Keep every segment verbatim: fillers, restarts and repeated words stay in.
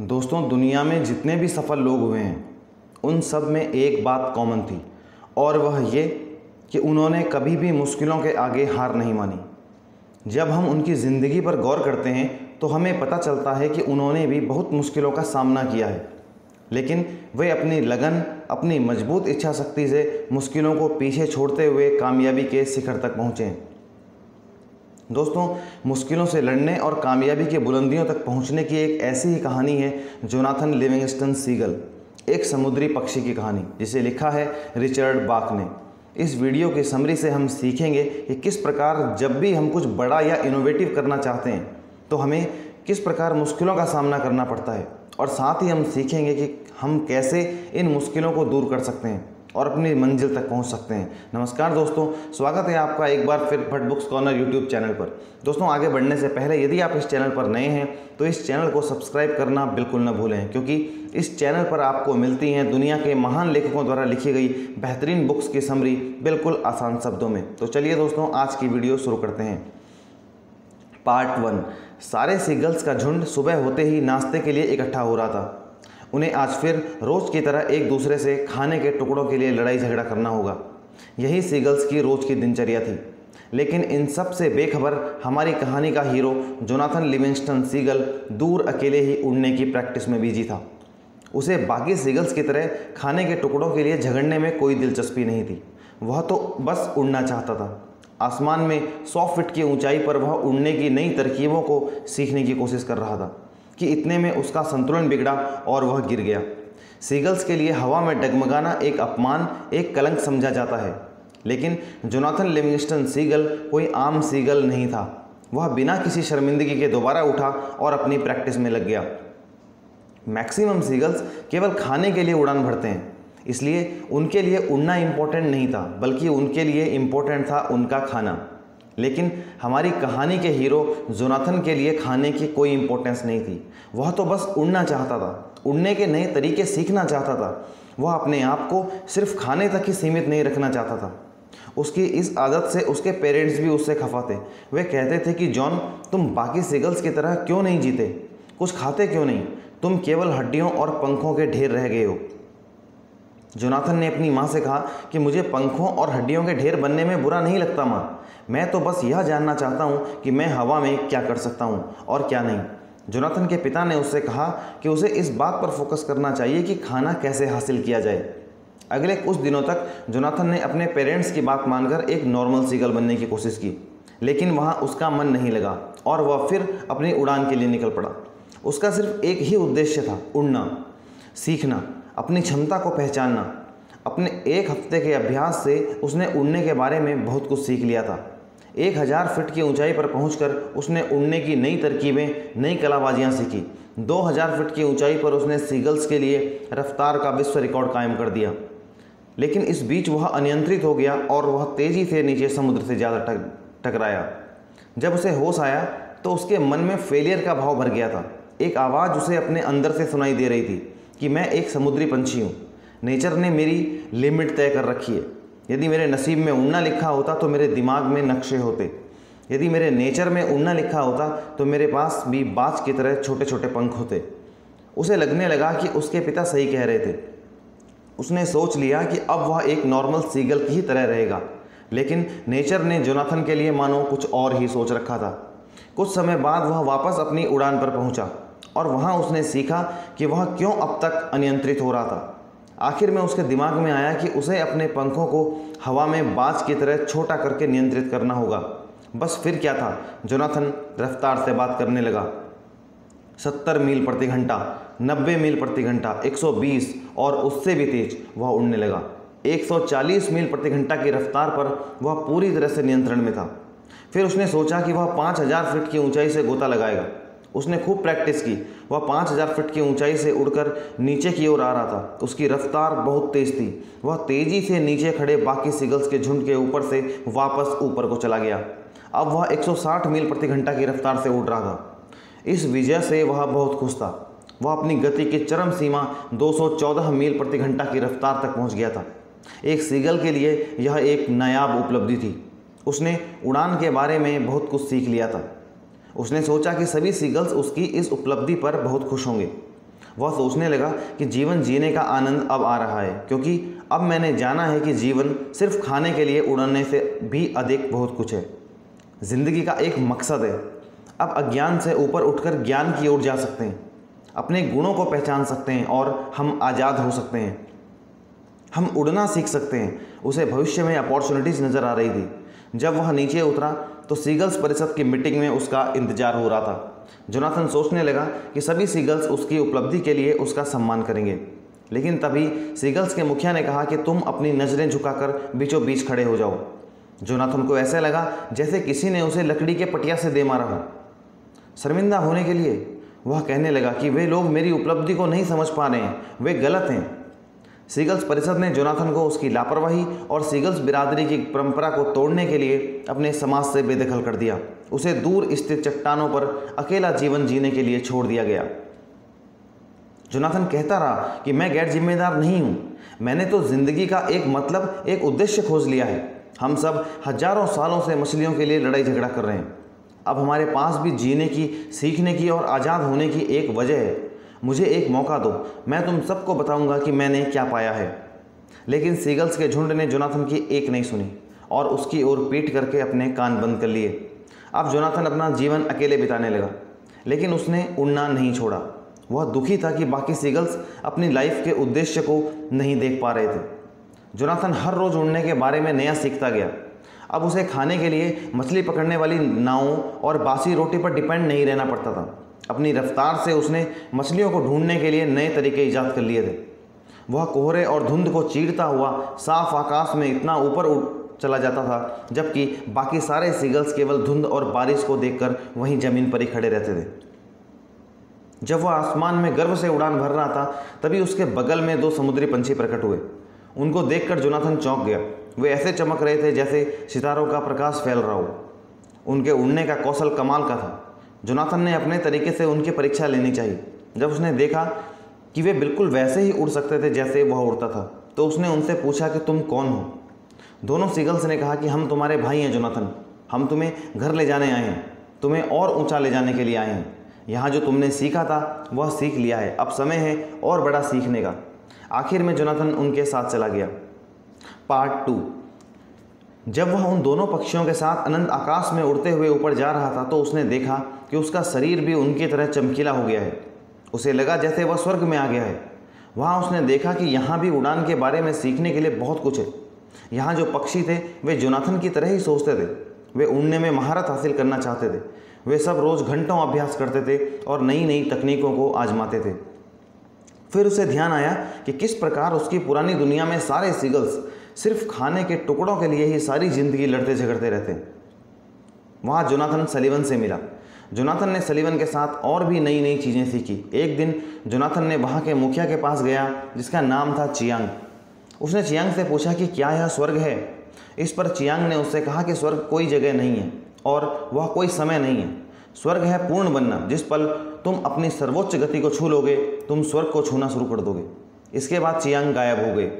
दोस्तों दुनिया में जितने भी सफल लोग हुए हैं उन सब में एक बात कॉमन थी और वह ये कि उन्होंने कभी भी मुश्किलों के आगे हार नहीं मानी। जब हम उनकी ज़िंदगी पर गौर करते हैं तो हमें पता चलता है कि उन्होंने भी बहुत मुश्किलों का सामना किया है, लेकिन वे अपनी लगन, अपनी मजबूत इच्छा शक्ति से मुश्किलों को पीछे छोड़ते हुए कामयाबी के शिखर तक पहुँचे। दोस्तों, मुश्किलों से लड़ने और कामयाबी की बुलंदियों तक पहुंचने की एक ऐसी ही कहानी है जोनाथन लिविंगस्टन सीगल, एक समुद्री पक्षी की कहानी, जिसे लिखा है रिचर्ड बाक ने। इस वीडियो की समरी से हम सीखेंगे कि किस प्रकार जब भी हम कुछ बड़ा या इनोवेटिव करना चाहते हैं तो हमें किस प्रकार मुश्किलों का सामना करना पड़ता है, और साथ ही हम सीखेंगे कि हम कैसे इन मुश्किलों को दूर कर सकते हैं और अपनी मंजिल तक पहुंच सकते हैं। नमस्कार दोस्तों, स्वागत है आपका एक बार फिर Bhatt books corner YouTube channel पर। दोस्तों, आगे बढ़ने से पहले यदि आप इस चैनल पर नए हैं तो इस चैनल को सब्सक्राइब करना बिल्कुल न भूलें, क्योंकि इस चैनल पर आपको मिलती हैं दुनिया के महान लेखकों द्वारा लिखी गई बेहतरीन बुक्स की समरी बिल्कुल आसान शब्दों में। तो चलिए दोस्तों, आज की वीडियो शुरू करते हैं। Part one. सारे सीगल्स का झुंड सुबह होते ही नाश्ते के लिए इकट्ठा हो रहा था। उन्हें आज फिर रोज़ की तरह एक दूसरे से खाने के टुकड़ों के लिए लड़ाई झगड़ा करना होगा। यही सीगल्स की रोज़ की दिनचर्या थी, लेकिन इन सब से बेखबर हमारी कहानी का हीरो जोनाथन लिविंगस्टन सीगल दूर अकेले ही उड़ने की प्रैक्टिस में बिजी था। उसे बाकी सीगल्स की तरह खाने के टुकड़ों के लिए झगड़ने में कोई दिलचस्पी नहीं थी। वह तो बस उड़ना चाहता था। आसमान में सौ फीट की ऊँचाई पर वह उड़ने की नई तरकीबों को सीखने की कोशिश कर रहा था कि इतने में उसका संतुलन बिगड़ा और वह गिर गया। सीगल्स के लिए हवा में डगमगाना एक अपमान, एक कलंक समझा जाता है, लेकिन जोनाथन लिविंगस्टन सीगल कोई आम सीगल नहीं था। वह बिना किसी शर्मिंदगी के दोबारा उठा और अपनी प्रैक्टिस में लग गया। मैक्सिमम सीगल्स केवल खाने के लिए उड़ान भरते हैं, इसलिए उनके लिए उड़ना इम्पोर्टेंट नहीं था, बल्कि उनके लिए इम्पोर्टेंट था उनका खाना। लेकिन हमारी कहानी के हीरो जोनाथन के लिए खाने की कोई इम्पोर्टेंस नहीं थी। वह तो बस उड़ना चाहता था, उड़ने के नए तरीके सीखना चाहता था। वह अपने आप को सिर्फ खाने तक ही सीमित नहीं रखना चाहता था। उसकी इस आदत से उसके पेरेंट्स भी उससे खफा थे। वे कहते थे कि जॉन, तुम बाकी सीगल्स की तरह क्यों नहीं जीते, कुछ खाते क्यों नहीं, तुम केवल हड्डियों और पंखों के ढेर रह गए हो। जोनाथन ने अपनी माँ से कहा कि मुझे पंखों और हड्डियों के ढेर बनने में बुरा नहीं लगता माँ, मैं तो बस यह जानना चाहता हूँ कि मैं हवा में क्या कर सकता हूँ और क्या नहीं। जोनाथन के पिता ने उससे कहा कि उसे इस बात पर फोकस करना चाहिए कि खाना कैसे हासिल किया जाए। अगले कुछ दिनों तक जोनाथन ने अपने पेरेंट्स की बात मानकर एक नॉर्मल सीगल बनने की कोशिश की, लेकिन वहाँ उसका मन नहीं लगा और वह फिर अपनी उड़ान के लिए निकल पड़ा। उसका सिर्फ एक ही उद्देश्य था, उड़ना सीखना, अपनी क्षमता को पहचानना। अपने एक हफ्ते के अभ्यास से उसने उड़ने के बारे में बहुत कुछ सीख लिया था। एक हज़ार फीट की ऊंचाई पर पहुंचकर उसने उड़ने की नई तरकीबें, नई कलाबाजियां सीखी। दो हज़ार फीट की ऊंचाई पर उसने सीगल्स के लिए रफ्तार का विश्व रिकॉर्ड कायम कर दिया, लेकिन इस बीच वह अनियंत्रित हो गया और वह तेज़ी से नीचे समुद्र से ज़्यादा टकराया। जब उसे होश आया तो उसके मन में फेलियर का भाव भर गया था। एक आवाज़ उसे अपने अंदर से सुनाई दे रही थी कि मैं एक समुद्री पंछी हूँ, नेचर ने मेरी लिमिट तय कर रखी है। यदि मेरे नसीब में उड़ना लिखा होता तो मेरे दिमाग में नक्शे होते, यदि मेरे नेचर में उड़ना लिखा होता तो मेरे पास भी बाज की तरह छोटे छोटे पंख होते। उसे लगने लगा कि उसके पिता सही कह रहे थे। उसने सोच लिया कि अब वह एक नॉर्मल सीगल की ही तरह रहेगा, लेकिन नेचर ने जोनाथन के लिए मानो कुछ और ही सोच रखा था। कुछ समय बाद वह वापस अपनी उड़ान पर पहुँचा और वहाँ उसने सीखा कि वह क्यों अब तक अनियंत्रित हो रहा था। आखिर में उसके दिमाग में आया कि उसे अपने पंखों को हवा में बाज की तरह छोटा करके नियंत्रित करना होगा। बस फिर क्या था, जोनाथन रफ्तार से बात करने लगा। सत्तर मील प्रति घंटा, नब्बे मील प्रति घंटा, एक सौ बीस और उससे भी तेज वह उड़ने लगा। एक सौ चालीस मील प्रति घंटा की रफ्तार पर वह पूरी तरह से नियंत्रण में था। फिर उसने सोचा कि वह पाँच हज़ार फीट की ऊँचाई से गोता लगाएगा। उसने खूब प्रैक्टिस की। वह पाँच हज़ार फीट की ऊंचाई से उड़कर नीचे की ओर आ रहा था। उसकी रफ्तार बहुत तेज़ थी। वह तेज़ी से नीचे खड़े बाकी सीगल्स के झुंड के ऊपर से वापस ऊपर को चला गया। अब वह एक सौ साठ मील प्रति घंटा की रफ्तार से उड़ रहा था। इस विजय से वह बहुत खुश था। वह अपनी गति की चरम सीमा दो सौ चौदह मील प्रति घंटा की रफ्तार तक पहुँच गया था। एक सीगल के लिए यह एक नायाब उपलब्धि थी। उसने उड़ान के बारे में बहुत कुछ सीख लिया था। उसने सोचा कि सभी सीगल्स उसकी इस उपलब्धि पर बहुत खुश होंगे। वह सोचने लगा कि जीवन जीने का आनंद अब आ रहा है, क्योंकि अब मैंने जाना है कि जीवन सिर्फ खाने के लिए उड़ने से भी अधिक बहुत कुछ है। ज़िंदगी का एक मकसद है। अब अज्ञान से ऊपर उठकर ज्ञान की ओर जा सकते हैं, अपने गुणों को पहचान सकते हैं और हम आज़ाद हो सकते हैं। हम उड़ना सीख सकते हैं। उसे भविष्य में अपॉर्चुनिटीज़ नज़र आ रही थी। जब वह नीचे उतरा तो सीगल्स परिषद की मीटिंग में उसका इंतजार हो रहा था। जोनाथन सोचने लगा कि सभी सीगल्स उसकी उपलब्धि के लिए उसका सम्मान करेंगे, लेकिन तभी सीगल्स के मुखिया ने कहा कि तुम अपनी नज़रें झुकाकर बीचों बीच खड़े हो जाओ। जोनाथन को ऐसा लगा जैसे किसी ने उसे लकड़ी के पटिया से दे मारा हो। शर्मिंदा होने के लिए वह कहने लगा कि वे लोग मेरी उपलब्धि को नहीं समझ पा रहे हैं, वे गलत हैं। सीगल्स परिषद ने जोनाथन को उसकी लापरवाही और सीगल्स बिरादरी की परंपरा को तोड़ने के लिए अपने समाज से बेदखल कर दिया। उसे दूर स्थित चट्टानों पर अकेला जीवन जीने के लिए छोड़ दिया गया। जोनाथन कहता रहा कि मैं गैर जिम्मेदार नहीं हूँ, मैंने तो ज़िंदगी का एक मतलब, एक उद्देश्य खोज लिया है। हम सब हजारों सालों से मछलियों के लिए लड़ाई झगड़ा कर रहे हैं। अब हमारे पास भी जीने की, सीखने की और आज़ाद होने की एक वजह है। मुझे एक मौका दो, मैं तुम सबको बताऊंगा कि मैंने क्या पाया है। लेकिन सीगल्स के झुंड ने जोनाथन की एक नहीं सुनी और उसकी ओर पीट करके अपने कान बंद कर लिए। अब जोनाथन अपना जीवन अकेले बिताने लगा, लेकिन उसने उड़ना नहीं छोड़ा। वह दुखी था कि बाकी सीगल्स अपनी लाइफ के उद्देश्य को नहीं देख पा रहे थे। जोनाथन हर रोज़ उड़ने के बारे में नया सीखता गया। अब उसे खाने के लिए मछली पकड़ने वाली नावों और बासी रोटी पर डिपेंड नहीं रहना पड़ता था। अपनी रफ्तार से उसने मछलियों को ढूंढने के लिए नए तरीके ईजाद कर लिए थे। वह कोहरे और धुंध को चीरता हुआ साफ आकाश में इतना ऊपर चला जाता था, जबकि बाकी सारे सीगल्स केवल धुंध और बारिश को देखकर वहीं ज़मीन पर ही खड़े रहते थे। जब वह आसमान में गर्व से उड़ान भर रहा था, तभी उसके बगल में दो समुद्री पंछी प्रकट हुए। उनको देखकर जोनाथन चौंक गया। वे ऐसे चमक रहे थे जैसे सितारों का प्रकाश फैल रहा हो। उनके उड़ने का कौशल कमाल का था। जोनाथन ने अपने तरीके से उनकी परीक्षा लेनी चाहिए। जब उसने देखा कि वे बिल्कुल वैसे ही उड़ सकते थे जैसे वह उड़ता था, तो उसने उनसे पूछा कि तुम कौन हो। दोनों सीगल्स ने कहा कि हम तुम्हारे भाई हैं जोनाथन, हम तुम्हें घर ले जाने आए हैं, तुम्हें और ऊँचा ले जाने के लिए आए हैं। यहाँ जो तुमने सीखा था वह सीख लिया है, अब समय है और बड़ा सीखने का। आखिर में जोनाथन उनके साथ चला गया। Part two. जब वह उन दोनों पक्षियों के साथ अनंत आकाश में उड़ते हुए ऊपर जा रहा था, तो उसने देखा कि उसका शरीर भी उनकी तरह चमकीला हो गया है। उसे लगा जैसे वह स्वर्ग में आ गया है। वहाँ उसने देखा कि यहाँ भी उड़ान के बारे में सीखने के लिए बहुत कुछ है। यहाँ जो पक्षी थे वे जोनाथन की तरह ही सोचते थे। वे उड़ने में महारत हासिल करना चाहते थे। वे सब रोज़ घंटों अभ्यास करते थे और नई नई तकनीकों को आजमाते थे। फिर उसे ध्यान आया कि किस प्रकार उसकी पुरानी दुनिया में सारे सीगल्स सिर्फ खाने के टुकड़ों के लिए ही सारी ज़िंदगी लड़ते झगड़ते रहते। वहाँ जोनाथन सलीवन से मिला। जोनाथन ने सलीवन के साथ और भी नई नई चीज़ें सीखी। एक दिन जोनाथन ने वहाँ के मुखिया के पास गया, जिसका नाम था चियांग। उसने चियांग से पूछा कि क्या यह स्वर्ग है। इस पर चियांग ने उससे कहा कि स्वर्ग कोई जगह नहीं है और वह कोई समय नहीं है। स्वर्ग है पूर्ण बनना। जिस पल तुम अपनी सर्वोच्च गति को छू लोगे, तुम स्वर्ग को छूना शुरू कर दोगे। इसके बाद चियांग गायब हो गए।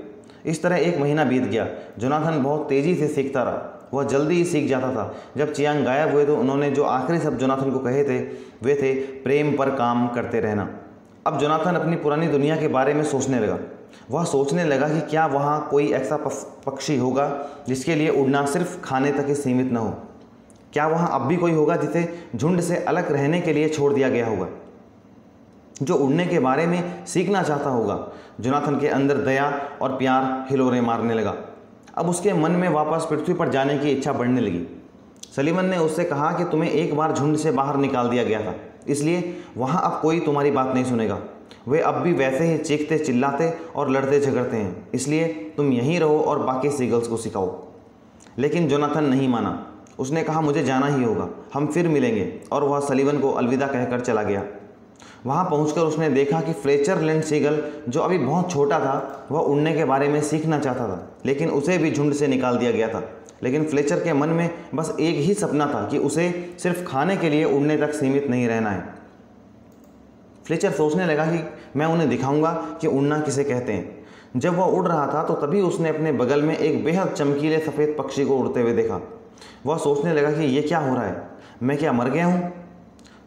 इस तरह एक महीना बीत गया। जोनाथन बहुत तेज़ी से सीखता रहा। वह जल्दी ही सीख जाता था। जब चियांग गायब हुए तो उन्होंने जो आखिरी शब्द जोनाथन को कहे थे वे थे, प्रेम पर काम करते रहना। अब जोनाथन अपनी पुरानी दुनिया के बारे में सोचने लगा। वह सोचने लगा कि क्या वहाँ कोई ऐसा पक्षी होगा जिसके लिए उड़ना सिर्फ खाने तक ही सीमित न हो। क्या वहाँ अब भी कोई होगा जिसे झुंड से अलग रहने के लिए छोड़ दिया गया होगा, जो उड़ने के बारे में सीखना चाहता होगा। जोनाथन के अंदर दया और प्यार हिलोरे मारने लगा। अब उसके मन में वापस पृथ्वी पर जाने की इच्छा बढ़ने लगी। सलीवन ने उससे कहा कि तुम्हें एक बार झुंड से बाहर निकाल दिया गया था, इसलिए वहाँ अब कोई तुम्हारी बात नहीं सुनेगा। वे अब भी वैसे ही चीखते, चिल्लाते और लड़ते झगड़ते हैं, इसलिए तुम यहीं रहो और बाकी सीगल्स को सिखाओ। लेकिन जोनाथन नहीं माना। उसने कहा मुझे जाना ही होगा, हम फिर मिलेंगे। और वह सलीवन को अलविदा कहकर चला गया। वहाँ पहुँचकर उसने देखा कि फ्लेचर लैंड सीगल, जो अभी बहुत छोटा था, वह उड़ने के बारे में सीखना चाहता था, लेकिन उसे भी झुंड से निकाल दिया गया था। लेकिन फ्लेचर के मन में बस एक ही सपना था कि उसे सिर्फ खाने के लिए उड़ने तक सीमित नहीं रहना है। फ्लेचर सोचने लगा कि मैं उन्हें दिखाऊंगा कि उड़ना किसे कहते हैं। जब वह उड़ रहा था तो तभी उसने अपने बगल में एक बेहद चमकीले सफ़ेद पक्षी को उड़ते हुए देखा। वह सोचने लगा कि ये क्या हो रहा है, मैं क्या मर गया हूँ।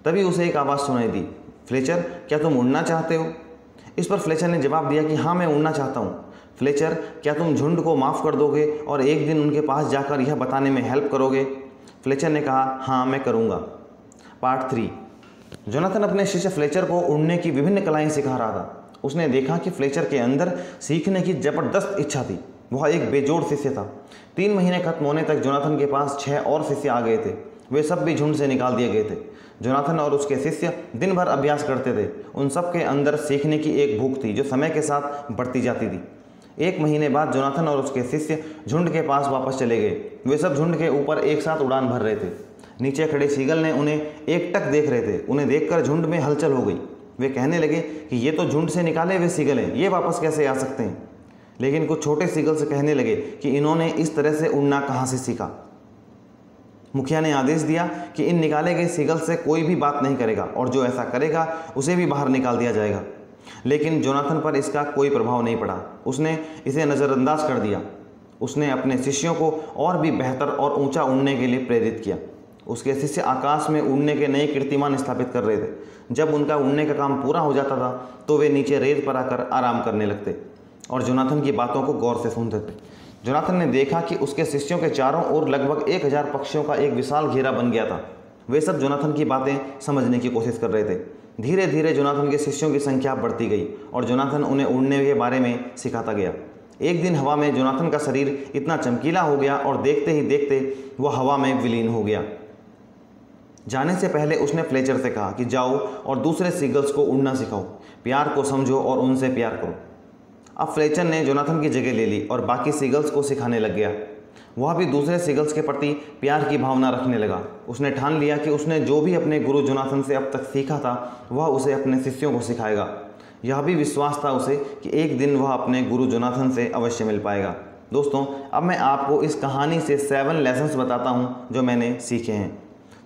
तभी उसे एक आवाज़ सुनाई दी, फ्लेचर क्या तुम उड़ना चाहते हो। इस पर फ्लेचर ने जवाब दिया कि हाँ, मैं उड़ना चाहता हूँ। फ्लेचर, क्या तुम झुंड को माफ़ कर दोगे और एक दिन उनके पास जाकर यह बताने में हेल्प करोगे? फ्लेचर ने कहा, हाँ मैं करूँगा। Part three. जोनाथन अपने शिष्य फ्लेचर को उड़ने की विभिन्न कलाएँ सिखा रहा था। उसने देखा कि फ्लेचर के अंदर सीखने की ज़बरदस्त इच्छा थी। वह एक बेजोड़ शिष्य था। तीन महीने खत्म होने तक जोनाथन के पास छः और शिष्य आ गए थे। वे सब भी झुंड से निकाल दिए गए थे। जोनाथन और उसके शिष्य दिन भर अभ्यास करते थे। उन सब के अंदर सीखने की एक भूख थी जो समय के साथ बढ़ती जाती थी। एक महीने बाद जोनाथन और उसके शिष्य झुंड के पास वापस चले गए। वे सब झुंड के ऊपर एक साथ उड़ान भर रहे थे। नीचे खड़े सीगल ने उन्हें एकटक देख रहे थे। उन्हें देखकर झुंड में हलचल हो गई। वे कहने लगे कि ये तो झुंड से निकाले हुए सीगल हैं, ये वापस कैसे आ सकते हैं? लेकिन कुछ छोटे सीगल से कहने लगे कि इन्होंने इस तरह से उड़ना कहाँ से सीखा। मुखिया ने आदेश दिया कि इन निकाले गए सीगल से कोई भी बात नहीं करेगा और जो ऐसा करेगा उसे भी बाहर निकाल दिया जाएगा। लेकिन जोनाथन पर इसका कोई प्रभाव नहीं पड़ा। उसने इसे नज़रअंदाज कर दिया। उसने अपने शिष्यों को और भी बेहतर और ऊंचा उड़ने के लिए प्रेरित किया। उसके शिष्य आकाश में उड़ने के नए कीर्तिमान स्थापित कर रहे थे। जब उनका उड़ने का काम पूरा हो जाता था तो वे नीचे रेत पर आकर आराम करने लगते और जोनाथन की बातों को गौर से सुनते थे। जोनाथन ने देखा कि उसके शिष्यों के चारों ओर लगभग एक हज़ार पक्षियों का एक विशाल घेरा बन गया था। वे सब जोनाथन की बातें समझने की कोशिश कर रहे थे। धीरे धीरे जोनाथन के शिष्यों की संख्या बढ़ती गई और जोनाथन उन्हें उड़ने के बारे में सिखाता गया। एक दिन हवा में जोनाथन का शरीर इतना चमकीला हो गया और देखते ही देखते वह हवा में विलीन हो गया। जाने से पहले उसने फ्लेचर से कहा कि जाओ और दूसरे सीगल्स को उड़ना सिखाओ, प्यार को समझो और उनसे प्यार करो। अब फ्लेचर ने जोनाथन की जगह ले ली और बाकी सीगल्स को सिखाने लग गया। वह भी दूसरे सीगल्स के प्रति प्यार की भावना रखने लगा। उसने ठान लिया कि उसने जो भी अपने गुरु जोनाथन से अब तक सीखा था वह उसे अपने शिष्यों को सिखाएगा। यह भी विश्वास था उसे कि एक दिन वह अपने गुरु जोनाथन से अवश्य मिल पाएगा। दोस्तों, अब मैं आपको इस कहानी से सेवन लेसन्स बताता हूँ जो मैंने सीखे हैं।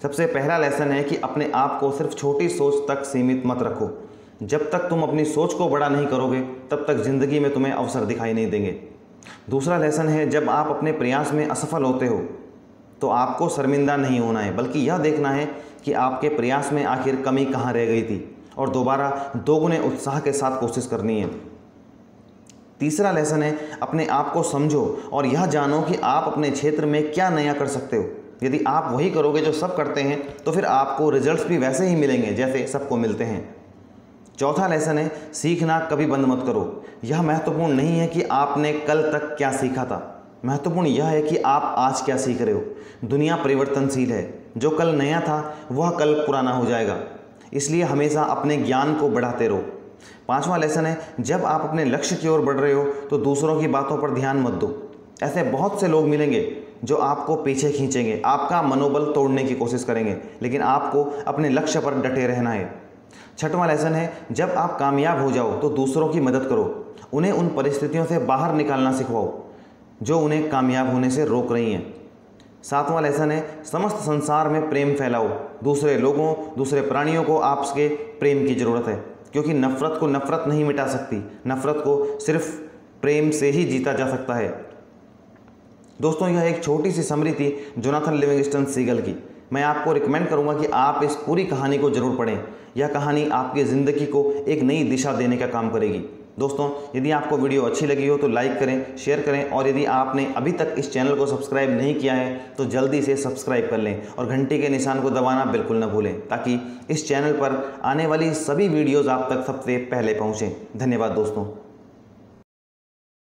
सबसे पहला लेसन है कि अपने आप को सिर्फ छोटी सोच तक सीमित मत रखो। जब तक तुम अपनी सोच को बड़ा नहीं करोगे तब तक ज़िंदगी में तुम्हें अवसर दिखाई नहीं देंगे। दूसरा लेसन है, जब आप अपने प्रयास में असफल होते हो तो आपको शर्मिंदा नहीं होना है, बल्कि यह देखना है कि आपके प्रयास में आखिर कमी कहाँ रह गई थी और दोबारा दोगुने उत्साह के साथ कोशिश करनी है। तीसरा लेसन है, अपने आप को समझो और यह जानो कि आप अपने क्षेत्र में क्या नया कर सकते हो। यदि आप वही करोगे जो सब करते हैं तो फिर आपको रिजल्ट्स भी वैसे ही मिलेंगे जैसे सबको मिलते हैं। चौथा लेसन है, सीखना कभी बंद मत करो। यह महत्वपूर्ण नहीं है कि आपने कल तक क्या सीखा था, महत्वपूर्ण यह है कि आप आज क्या सीख रहे हो। दुनिया परिवर्तनशील है। जो कल नया था वह कल पुराना हो जाएगा, इसलिए हमेशा अपने ज्ञान को बढ़ाते रहो। पांचवा लेसन है, जब आप अपने लक्ष्य की ओर बढ़ रहे हो तो दूसरों की बातों पर ध्यान मत दो। ऐसे बहुत से लोग मिलेंगे जो आपको पीछे खींचेंगे, आपका मनोबल तोड़ने की कोशिश करेंगे, लेकिन आपको अपने लक्ष्य पर डटे रहना है। छठवां लेसन है, जब आप कामयाब हो जाओ तो दूसरों की मदद करो। उन्हें उन परिस्थितियों से बाहर निकालना सिखवाओ जो उन्हें कामयाब होने से रोक रही हैं। सातवां लेसन है, समस्त संसार में प्रेम फैलाओ। दूसरे लोगों, दूसरे प्राणियों को आपके प्रेम की ज़रूरत है, क्योंकि नफ़रत को नफ़रत नहीं मिटा सकती। नफ़रत को सिर्फ प्रेम से ही जीता जा सकता है। दोस्तों, यह एक छोटी सी समरी थी जोनाथन लिविंगस्टन सीगल की। मैं आपको रिकमेंड करूंगा कि आप इस पूरी कहानी को जरूर पढ़ें। यह कहानी आपकी ज़िंदगी को एक नई दिशा देने का काम करेगी। दोस्तों, यदि आपको वीडियो अच्छी लगी हो तो लाइक करें, शेयर करें और यदि आपने अभी तक इस चैनल को सब्सक्राइब नहीं किया है तो जल्दी से सब्सक्राइब कर लें और घंटी के निशान को दबाना बिल्कुल ना भूलें, ताकि इस चैनल पर आने वाली सभी वीडियोज़ आप तक सबसे पहले पहुँचें। धन्यवाद दोस्तों।